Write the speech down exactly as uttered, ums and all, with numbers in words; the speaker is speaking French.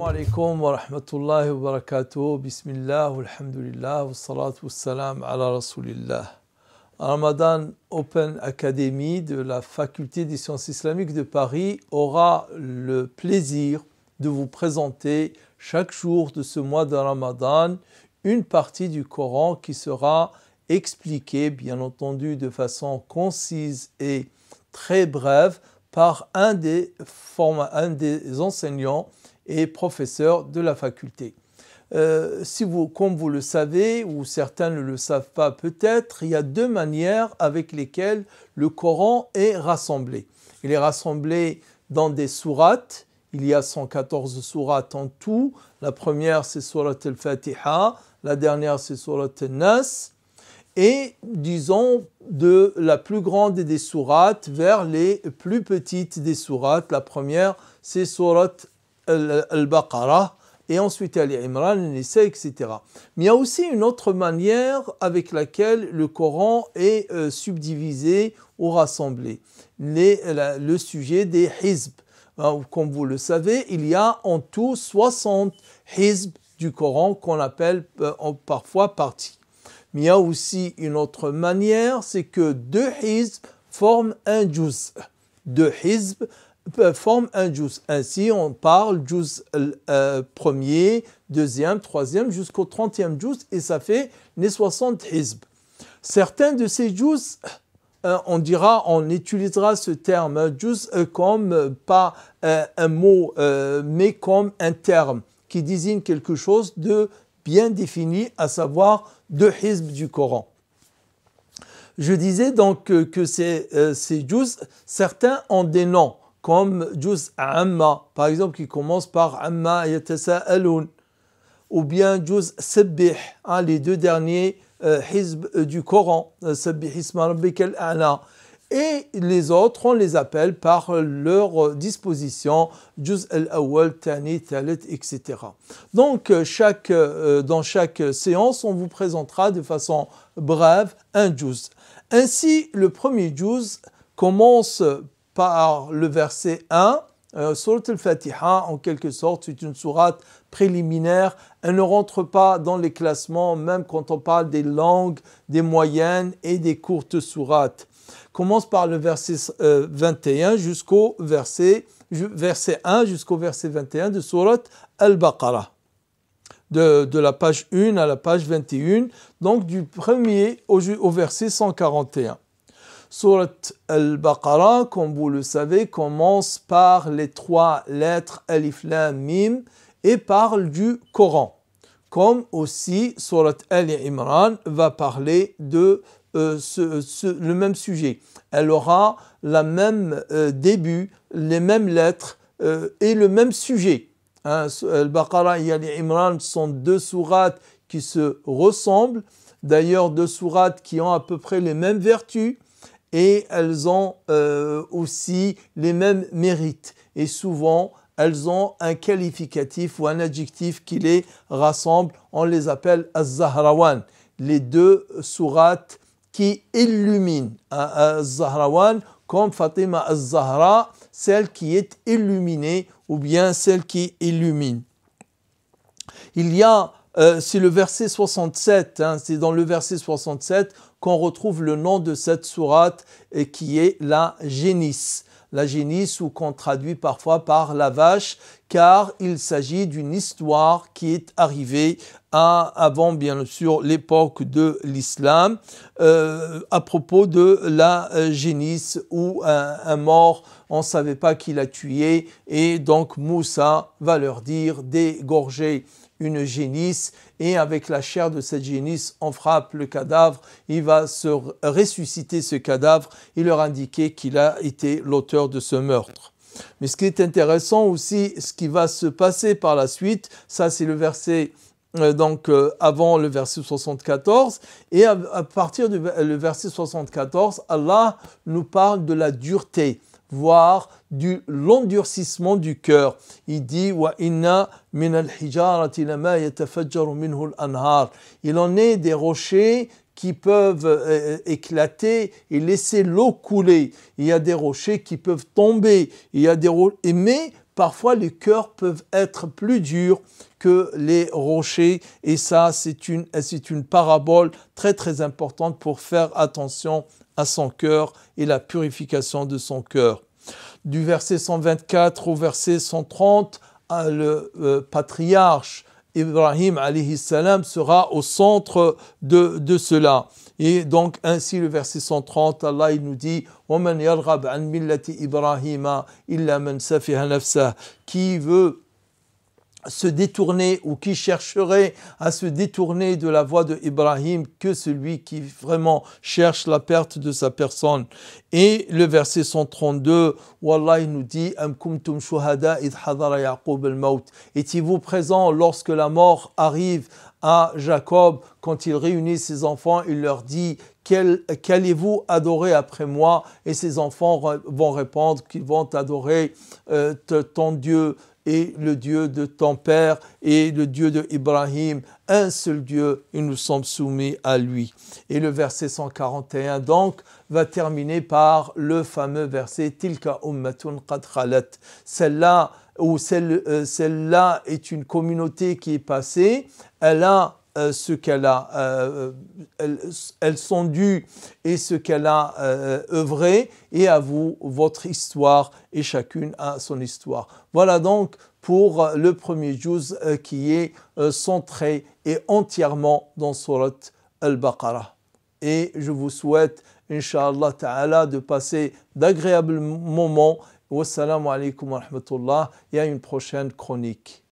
Assalamu alaikum wa rahmatullahi wa barakatuh. Bismillah, alhamdulillah, wa salatu wa salam ala rasulillah. Ramadan Open Academy de la Faculté des sciences islamiques de Paris aura le plaisir de vous présenter chaque jour de ce mois de Ramadan une partie du Coran qui sera expliquée, bien entendu, de façon concise et très brève par un des, forma, un des enseignants et professeurs de la faculté. Euh, si vous, comme vous le savez, ou certains ne le savent pas peut-être, il y a deux manières avec lesquelles le Coran est rassemblé. Il est rassemblé dans des sourates. Il y a cent quatorze sourates en tout. La première, c'est sourate al-Fatiha. La dernière, c'est sourate An-Nas. Et disons de la plus grande des sourates vers les plus petites des sourates. La première, c'est sourate al-Baqarah et ensuite al-Imran, al-Nesai, et cetera. Mais il y a aussi une autre manière avec laquelle le Coran est euh, subdivisé ou rassemblé. Les, la, le sujet des Hizbs. Comme vous le savez, il y a en tout soixante Hizbs du Coran qu'on appelle euh, parfois parties. Mais il y a aussi une autre manière, c'est que deux hizbs forment un juz. Deux hizbs forment un juz. Ainsi, on parle juz euh, premier, deuxième, troisième, jusqu'au trentième juz, et ça fait les soixante hizbs. Certains de ces juz, euh, on dira, on utilisera ce terme juz euh, comme euh, pas euh, un mot, euh, mais comme un terme qui désigne quelque chose de bien défini, à savoir deux hizbs du Coran. Je disais donc que, que ces, euh, ces juz, certains ont des noms, comme Juz Amma, par exemple, qui commence par Amma Yatasa'aloun, ou bien Juz Sabbih, hein, les deux derniers euh, hizbs euh, du Coran, Sabbih Isma'arabbika l'A'na. Et les autres, on les appelle par leur disposition, Juz Al-Awal, Tani, Talit, et cetera. Donc, chaque, dans chaque séance, on vous présentera de façon brève un Juz. Ainsi, le premier Juz commence par le verset un, euh, Surat Al-Fatiha, en quelque sorte, c'est une sourate préliminaire. Elle ne rentre pas dans les classements, même quand on parle des langues, des moyennes et des courtes sourates. Commence par le verset euh, vingt et un jusqu'au verset, verset un jusqu'au verset vingt et un de Surat Al-Baqarah, de, de la page un à la page vingt et un, donc du premier au, au verset cent quarante et un. Surat Al-Baqarah, comme vous le savez, commence par les trois lettres Alif, Lam, Mim et parle du Coran. Comme aussi Surat Al-Imran va parler de Euh, ce, ce, le même sujet. Elle aura la même euh, début, les mêmes lettres euh, et le même sujet. Hein, Al-Baqarah et Al-Imran sont deux sourates qui se ressemblent, d'ailleurs deux sourates qui ont à peu près les mêmes vertus et elles ont euh, aussi les mêmes mérites. Et souvent, elles ont un qualificatif ou un adjectif qui les rassemble. On les appelle Az-Zahrawan, les deux sourates qui illumine Az-Zahrawan, comme Fatima Az-Zahra, celle qui est illuminée ou bien celle qui illumine. Il y a, euh, c'est le verset soixante-sept, hein, c'est dans le verset soixante-sept qu'on retrouve le nom de cette sourate et qui est la génisse. La génisse, ou qu'on traduit parfois par la vache, car il s'agit d'une histoire qui est arrivée à, avant, bien sûr, l'époque de l'islam, euh, à propos de la euh, génisse, où un, un mort, on ne savait pas qui l'a tué, et donc Moussa va leur dire d'égorger une génisse, et avec la chair de cette génisse, on frappe le cadavre, il va se ressusciter ce cadavre et leur indiquer qu'il a été l'auteur de ce meurtre. Mais ce qui est intéressant aussi, ce qui va se passer par la suite, ça c'est le verset, euh, donc euh, avant le verset soixante-quatorze, et à, à partir du verset soixante-quatorze, Allah nous parle de la dureté, voire du l'endurcissement du cœur. Il dit wa inna min al-hijarati lama yatafajjaru minhu al-anhar. Il en est des rochers qui peuvent euh, éclater et laisser l'eau couler. Il y a des rochers qui peuvent tomber. Il y a des ro- mais parfois les cœurs peuvent être plus durs que les rochers. Et ça, c'est une, c'est une parabole très très importante pour faire attention à son cœur et la purification de son cœur. Du verset cent vingt-quatre au verset cent trente, le euh, patriarche Ibrahim alayhi salam sera au centre de, de cela. Et donc ainsi le verset cent trente, Allah il nous dit وَمَنْ يَرْغَبْ عَنْ مِلَّةِ إِبْرَاهِيمَ إِلَّا مَنْ سَفِهَ نَفْسَهُ. Qui veut se détourner ou qui chercherait à se détourner de la voie de Ibrahim que celui qui vraiment cherche la perte de sa personne. Et le verset cent trente-deux, où Allah nous dit Am kuntum shuhada id hadara Yaqub al-maut. Étiez-vous présents lorsque la mort arrive à Jacob? Quand il réunit ses enfants, il leur dit qu'allez-vous adorer après moi? Et ses enfants vont répondre qu'ils vont adorer euh, ton Dieu et le Dieu de ton père et le Dieu de Ibrahim, un seul Dieu, et nous sommes soumis à lui. Et le verset cent quarante et un donc va terminer par le fameux verset Tilka Ummatun qad Khalat. Celle-là ou celle, euh, celle-là est une communauté qui est passée, elle a Euh, ce qu'elle a, euh, elles, elles sont dues et ce qu'elle a euh, œuvré, et à vous votre histoire, et chacune a son histoire. Voilà donc pour le premier juz euh, qui est euh, centré et entièrement dans Surat Al-Baqarah. Et je vous souhaite, Inch'Allah Ta'ala, de passer d'agréables moments. Wassalamu alaikum wa rahmatullah, et à une prochaine chronique.